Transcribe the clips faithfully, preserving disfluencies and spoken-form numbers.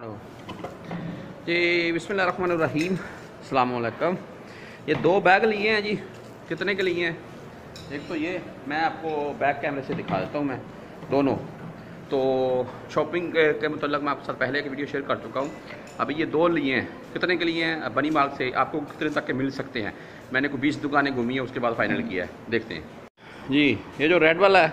जी बिस्मिल्लाहिर्रहमानिर्रहीम अस्सलाम वालेकुम। ये दो बैग लिए हैं जी। कितने के लिए हैं? एक तो ये मैं आपको बैक कैमरे से दिखा देता हूँ मैं दोनों। तो शॉपिंग के, के मतलब मैं आपके साथ पहले एक वीडियो शेयर कर चुका हूँ। अभी ये दो लिए हैं। कितने के लिए हैं? बनी मार्ग से आपको कितने तक के मिल सकते हैं? मैंने को बीस दुकानें घूमी है, उसके बाद फाइनल किया है। देखते हैं जी। ये जो रेड वाला है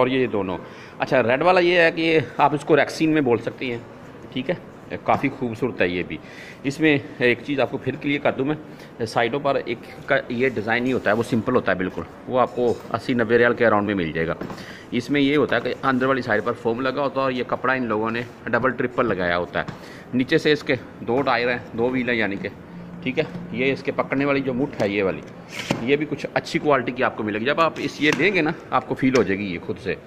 और ये दोनों। अच्छा, रेड वाला ये है कि आप इसको रैक्सीन में बोल सकती हैं, ठीक है। काफ़ी खूबसूरत है ये भी। इसमें एक चीज़ आपको फिर क्लियर कर दूं मैं, साइडों पर एक का ये डिज़ाइन नहीं होता है, वो सिंपल होता है बिल्कुल। वो आपको अस्सी नब्बे रियाल के अराउंड में मिल जाएगा। इसमें ये होता है कि अंदर वाली साइड पर फोम लगा होता है और ये कपड़ा इन लोगों ने डबल ट्रिपल लगाया होता है। नीचे से इसके दो टायर हैं, दो व्हील हैं यानी कि, ठीक है। ये इसके पकड़ने वाली जो मुठ है ये वाली, ये भी कुछ अच्छी क्वालिटी की आपको मिलेगी। जब आप इस ये लेंगे ना, आपको फ़ील हो जाएगी ये खुद से।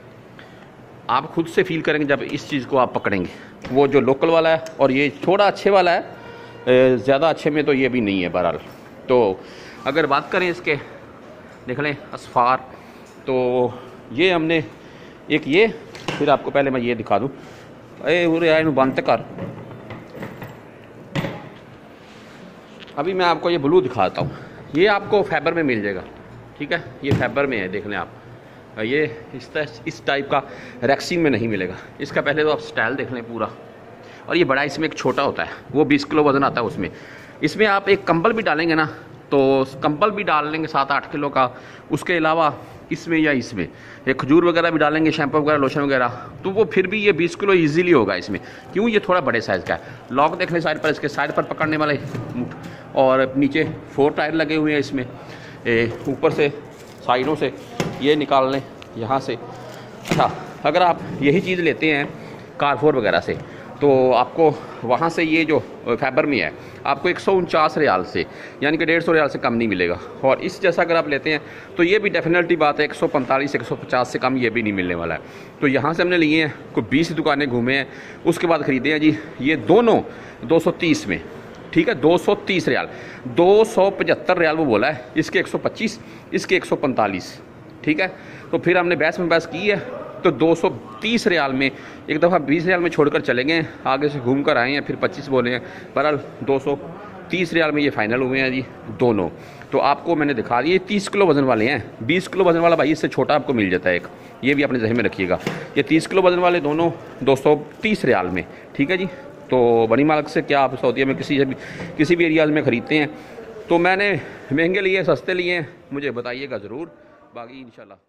आप खुद से फील करेंगे जब इस चीज़ को आप पकड़ेंगे। वो जो लोकल वाला है और ये थोड़ा अच्छे वाला है, ज़्यादा अच्छे में तो ये भी नहीं है बहरहाल। तो अगर बात करें इसके, देख लें असफार, तो ये हमने एक ये, फिर आपको पहले मैं ये दिखा दूँ। अरे उरे यार बंद कर। अभी मैं आपको ये ब्लू दिखाता हूँ। ये आपको फैबर में मिल जाएगा, ठीक है। ये फैबर में है, देख लें आप। ये इस इस टाइप का रैक्सीन में नहीं मिलेगा। इसका पहले तो आप स्टाइल देख लें पूरा। और ये बड़ा, इसमें एक छोटा होता है, वो बीस किलो वज़न आता है उसमें। इसमें आप एक कंबल भी डालेंगे ना, तो कंबल भी डाल लेंगे सात आठ किलो का। उसके अलावा इसमें या इसमें ये खजूर वगैरह भी डालेंगे, शैम्पू वगैरह, लोशन वगैरह, तो वो फिर भी ये बीस किलो ईजीली होगा इसमें। क्यों? ये थोड़ा बड़े साइज़ का है। लॉक देख लें साइड पर, इसके साइड पर पकड़ने वाले मुठ, और नीचे फोर टायर लगे हुए हैं इसमें। ऊपर से साइडों से ये निकाल लें यहाँ से। अच्छा, अगर आप यही चीज़ लेते हैं कारफोर वगैरह से, तो आपको वहाँ से ये जो फैबर में है आपको एक सौ उनचास रियाल से, यानी कि डेढ़ सौ रियाल से कम नहीं मिलेगा। और इस जैसा अगर आप लेते हैं तो ये भी डेफिनेटली बात है, एक सौ पैंतालीस एक सौ पचास से कम ये भी नहीं मिलने वाला है। तो यहाँ से हमने लिए हैं, कोई बीस दुकानें घूमे हैं, उसके बाद ख़रीदे हैं जी ये दोनों दो सौ तीस में, ठीक है। दो सौ तीस रियाल, दो सौ पचहत्तर रियाल वो बोला है। इसके एक सौ पच्चीस, इसके एक सौ पैंतालीस, ठीक है। तो फिर हमने बहस में बहस की है, तो दो सौ तीस रियाल में एक दफ़ा बीस रियाल में छोड़कर चले गए, आगे से घूम कर आए हैं, फिर पच्चीस बोले हैं। बहरहाल दो सौ तीस रियाल में ये फाइनल हुए हैं जी दोनों। तो आपको मैंने दिखा दिए। तीस किलो वज़न वाले हैं। बीस किलो वज़न वाला भाई इससे छोटा आपको मिल जाता है एक, ये भी अपने जहन में रखिएगा। ये तीस किलो वज़न वाले दोनों दो सौ तीस रियाल में, ठीक है जी। तो बनी मालक से क्या आप सऊदीया में किसी भी किसी भी एरियाज़ में ख़रीदते हैं, तो मैंने महंगे लिए, सस्ते लिए, मुझे बताइएगा ज़रूर। बाकी इंशाल्लाह।